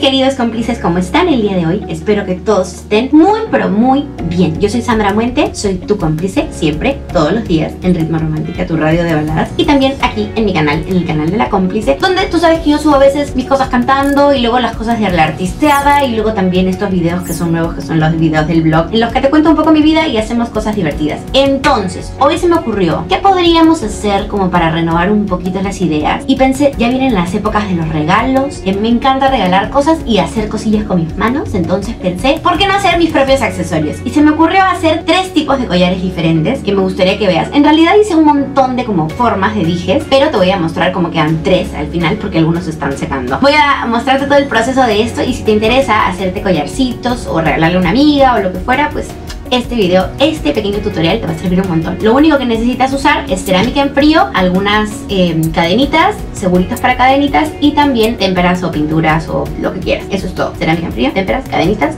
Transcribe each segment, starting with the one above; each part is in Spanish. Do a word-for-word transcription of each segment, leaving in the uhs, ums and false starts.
queridos cómplices, ¿cómo están el día de hoy? Espero que todos estén muy, pero muy bien. Yo soy Sandra Muente, soy tu cómplice siempre, todos los días, en Ritmo Romántica, tu radio de baladas. Y también aquí en mi canal, en el canal de la cómplice, donde tú sabes que yo subo a veces mis cosas cantando y luego las cosas de la artisteada y luego también estos videos que son nuevos, que son los videos del blog, en los que te cuento un poco mi vida y hacemos cosas divertidas. Entonces, hoy se me ocurrió, ¿qué podríamos hacer como para renovar un poquito las ideas? Y pensé, ya vienen las épocas de los regalos, que me encanta regalar cosas y hacer cosillas con mis manos. Entonces pensé, ¿por qué no hacer mis propios accesorios? Y se me ocurrió hacer tres tipos de collares diferentes que me gustaría que veas. En realidad hice un montón de como formas de dijes, pero te voy a mostrar cómo quedan tres al final porque algunos se están secando. Voy a mostrarte todo el proceso de esto y si te interesa hacerte collarcitos o regalarle a una amiga o lo que fuera, pues este video, este pequeño tutorial te va a servir un montón. Lo único que necesitas usar es cerámica en frío, algunas eh, cadenitas, seguritas para cadenitas y también témperas o pinturas o lo que quieras. Eso es todo, cerámica en frío, témperas, cadenitas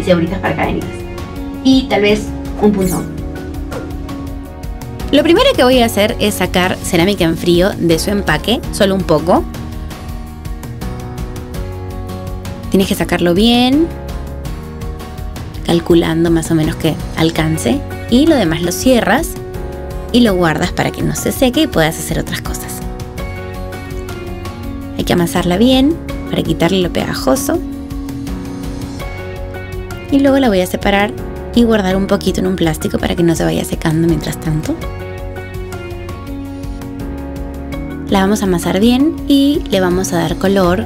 y seguritas para cadenitas. Y tal vez un punzón. Lo primero que voy a hacer es sacar cerámica en frío de su empaque, solo un poco. Tienes que sacarlo bien, calculando más o menos que alcance, y lo demás lo cierras y lo guardas para que no se seque y puedas hacer otras cosas. Hay que amasarla bien para quitarle lo pegajoso y luego la voy a separar y guardar un poquito en un plástico para que no se vaya secando mientras tanto. La vamos a amasar bien y le vamos a dar color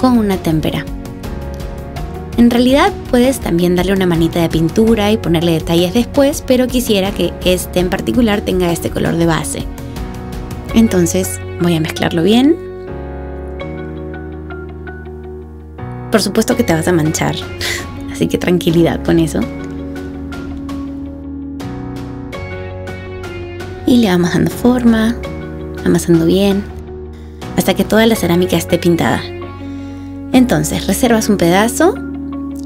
con una témpera. En realidad puedes también darle una manita de pintura y ponerle detalles después, pero quisiera que este en particular tenga este color de base. Entonces voy a mezclarlo bien. Por supuesto que te vas a manchar, así que tranquilidad con eso. Y le vamos dando forma, amasando bien, hasta que toda la cerámica esté pintada. Entonces reservas un pedazo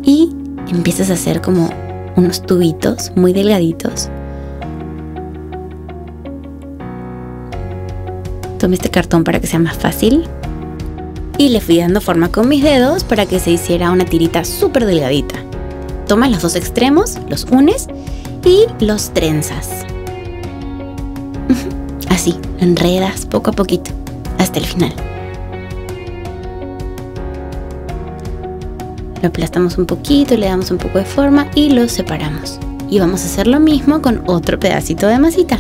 y empiezas a hacer como unos tubitos muy delgaditos. Tomé este cartón para que sea más fácil y le fui dando forma con mis dedos para que se hiciera una tirita súper delgadita. Tomas los dos extremos, los unes y los trenzas. Así, enredas poco a poquito hasta el final. Lo aplastamos un poquito, le damos un poco de forma y lo separamos. Y vamos a hacer lo mismo con otro pedacito de masita.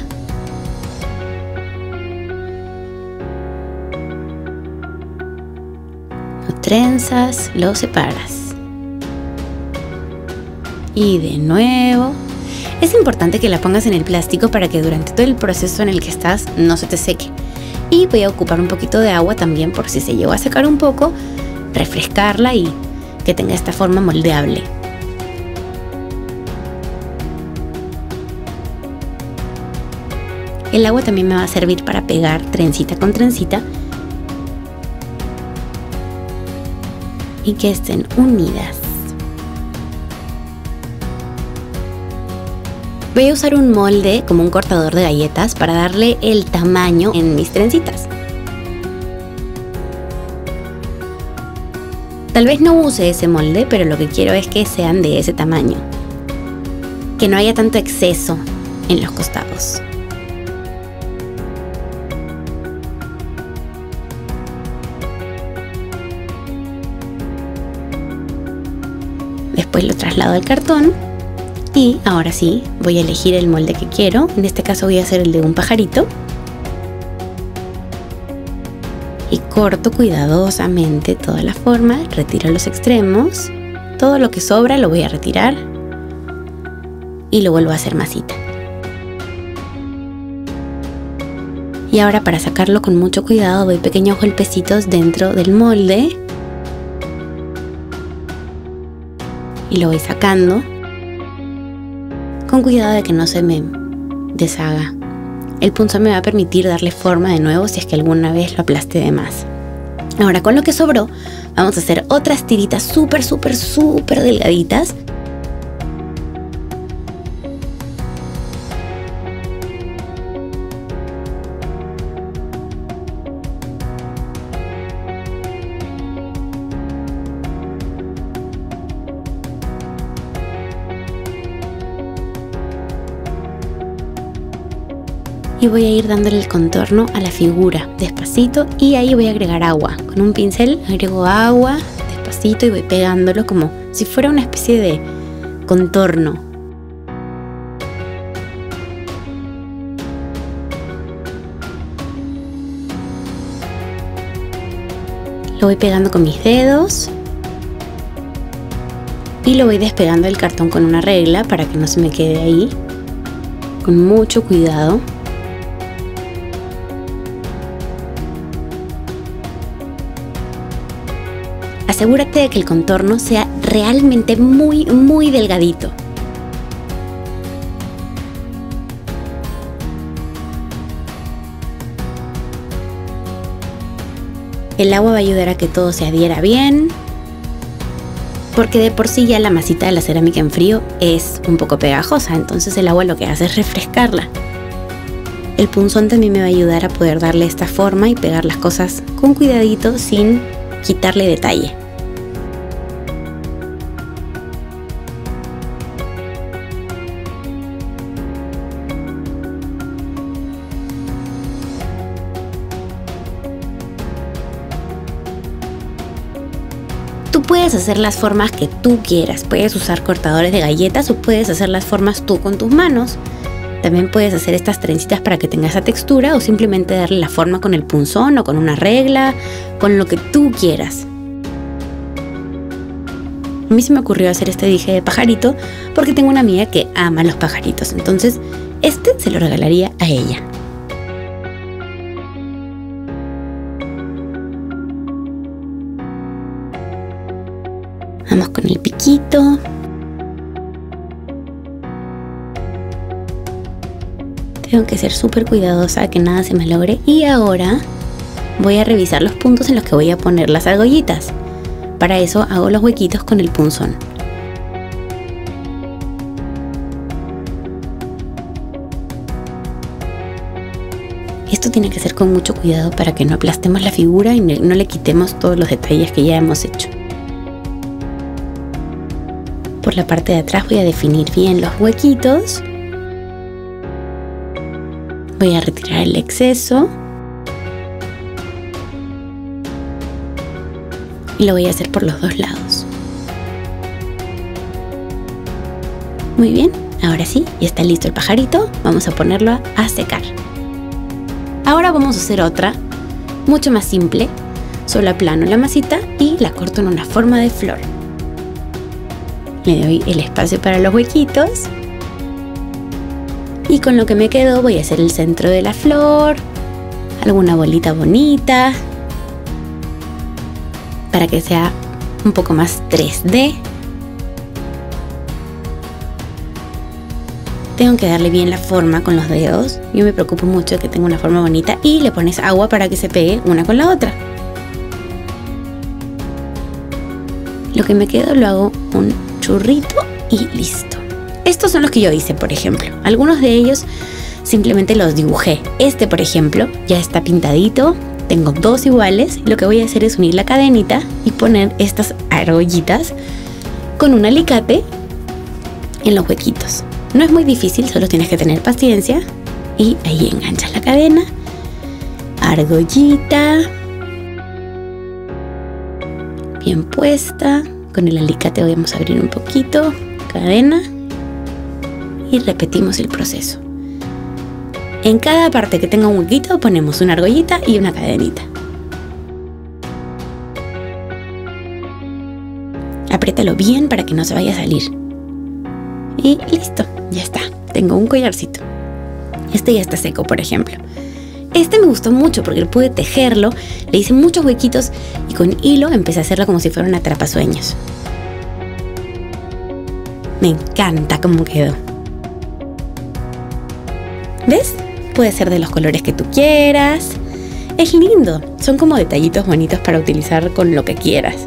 Lo trenzas, lo separas. Y de nuevo. Es importante que la pongas en el plástico para que durante todo el proceso en el que estás no se te seque. Y voy a ocupar un poquito de agua también por si se llegó a secar un poco, refrescarla y que tenga esta forma moldeable. El agua también me va a servir para pegar trencita con trencita y que estén unidas. Voy a usar un molde como un cortador de galletas para darle el tamaño en mis trencitas. Tal vez no use ese molde, pero lo que quiero es que sean de ese tamaño. Que no haya tanto exceso en los costados. Después lo traslado al cartón y ahora sí voy a elegir el molde que quiero. En este caso voy a hacer el de un pajarito. Y corto cuidadosamente toda la forma, retiro los extremos, todo lo que sobra lo voy a retirar y lo vuelvo a hacer masita. Y ahora para sacarlo con mucho cuidado doy pequeños golpecitos dentro del molde y lo voy sacando con cuidado de que no se me deshaga. El punzón me va a permitir darle forma de nuevo si es que alguna vez lo aplasté de más. Ahora con lo que sobró vamos a hacer otras tiritas súper, súper, súper delgaditas. y voy a ir dándole el contorno a la figura despacito, y ahí voy a agregar agua. Con un pincel agrego agua despacito y voy pegándolo como si fuera una especie de contorno. Lo voy pegando con mis dedos y lo voy despegando del cartón con una regla para que no se me quede ahí, con mucho cuidado. Asegúrate de que el contorno sea realmente muy, muy delgadito. El agua va a ayudar a que todo se adhiera bien, porque de por sí ya la masita de la cerámica en frío es un poco pegajosa, entonces el agua lo que hace es refrescarla. El punzón también me va a ayudar a poder darle esta forma y pegar las cosas con cuidadito sin quitarle detalle. Tú puedes hacer las formas que tú quieras, puedes usar cortadores de galletas o puedes hacer las formas tú con tus manos. También puedes hacer estas trencitas para que tenga esa textura o simplemente darle la forma con el punzón o con una regla, con lo que tú quieras. A mí se me ocurrió hacer este dije de pajarito porque tengo una amiga que ama los pajaritos, entonces este se lo regalaría a ella. Vamos con el piquito. Tengo que ser súper cuidadosa que nada se me logre. Y ahora voy a revisar los puntos en los que voy a poner las argollitas. Para eso hago los huequitos con el punzón. Esto tiene que ser con mucho cuidado para que no aplastemos la figura y no le quitemos todos los detalles que ya hemos hecho. Por la parte de atrás voy a definir bien los huequitos. Voy a retirar el exceso y lo voy a hacer por los dos lados. Muy bien, ahora sí, ya está listo el pajarito. Vamos a ponerlo a secar. Ahora vamos a hacer otra, mucho más simple. Solo aplano la masita y la corto en una forma de flor. Le doy el espacio para los huequitos. Y con lo que me quedó voy a hacer el centro de la flor, alguna bolita bonita, para que sea un poco más tres D. Tengo que darle bien la forma con los dedos. Yo me preocupo mucho de que tenga una forma bonita y le pones agua para que se pegue una con la otra. Lo que me quedó lo hago un churrito y listo. Estos son los que yo hice, por ejemplo. Algunos de ellos simplemente los dibujé. Este, por ejemplo, ya está pintadito. Tengo dos iguales. Lo que voy a hacer es unir la cadenita y poner estas argollitas con un alicate en los huequitos. No es muy difícil, solo tienes que tener paciencia. Y ahí enganchas la cadena. Argollita. Bien puesta. Con el alicate vamos a abrir un poquito. Cadena. Y repetimos el proceso. En cada parte que tenga un huequito ponemos una argollita y una cadenita. Apriétalo bien para que no se vaya a salir. Y listo, ya está. Tengo un collarcito. Este ya está seco, por ejemplo. Este me gustó mucho porque pude tejerlo, le hice muchos huequitos y con hilo empecé a hacerlo como si fuera una atrapasueños. Me encanta cómo quedó. ¿Ves? Puede ser de los colores que tú quieras. Es lindo. Son como detallitos bonitos para utilizar con lo que quieras.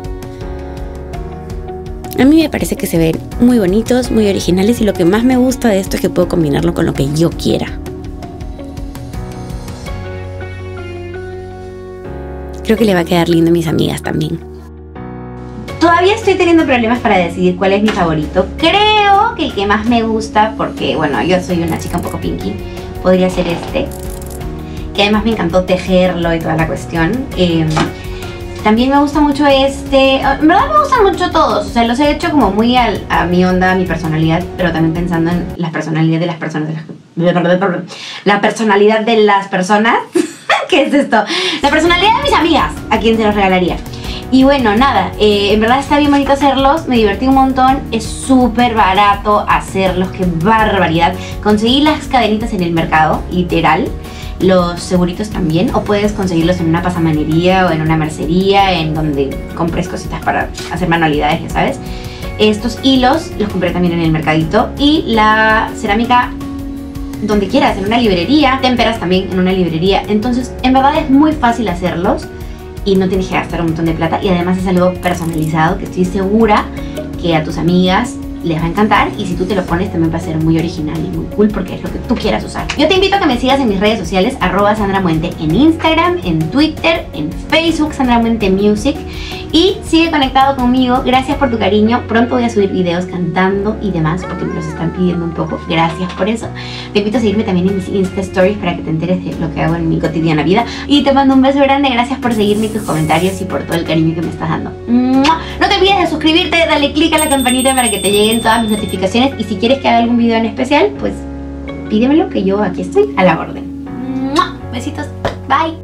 A mí me parece que se ven muy bonitos, muy originales, y lo que más me gusta de esto es que puedo combinarlo con lo que yo quiera. Creo que le va a quedar lindo a mis amigas también. Todavía estoy teniendo problemas para decidir cuál es mi favorito. Creo que el que más me gusta, porque bueno, yo soy una chica un poco pinky, podría ser este, que además me encantó tejerlo y toda la cuestión. Eh, también me gusta mucho este, en verdad me gustan mucho todos, o sea, los he hecho como muy a, a mi onda, a mi personalidad, pero también pensando en la personalidad de las personas, de las, la personalidad de las personas, ¿qué es esto? La personalidad de mis amigas, a quien se los regalaría. Y bueno, nada, eh, en verdad está bien bonito hacerlos, me divertí un montón, es súper barato hacerlos, qué barbaridad. Conseguí las cadenitas en el mercado, literal, los seguritos también, o puedes conseguirlos en una pasamanería o en una mercería, en donde compres cositas para hacer manualidades, ya sabes. Estos hilos los compré también en el mercadito, y la cerámica donde quieras, en una librería, témperas también en una librería. Entonces, en verdad es muy fácil hacerlos y no tienes que gastar un montón de plata, y además es algo personalizado que estoy segura que a tus amigas les va a encantar, y si tú te lo pones también va a ser muy original y muy cool porque es lo que tú quieras usar. Yo te invito a que me sigas en mis redes sociales, arroba Sandra Muente, en Instagram, en Twitter, en Facebook, Sandra Muente Music, y sigue conectado conmigo. Gracias por tu cariño, pronto voy a subir videos cantando y demás porque me los están pidiendo un poco, gracias por eso. Te invito a seguirme también en mis Insta Stories para que te enteres de lo que hago en mi cotidiana vida, y te mando un beso grande, gracias por seguirme y tus comentarios y por todo el cariño que me estás dando. No te olvides de suscribirte, dale click a la campanita para que te llegue todas mis notificaciones, y si quieres que haga algún video en especial, pues pídemelo que yo aquí estoy a la orden. ¡Mua! Besitos, bye.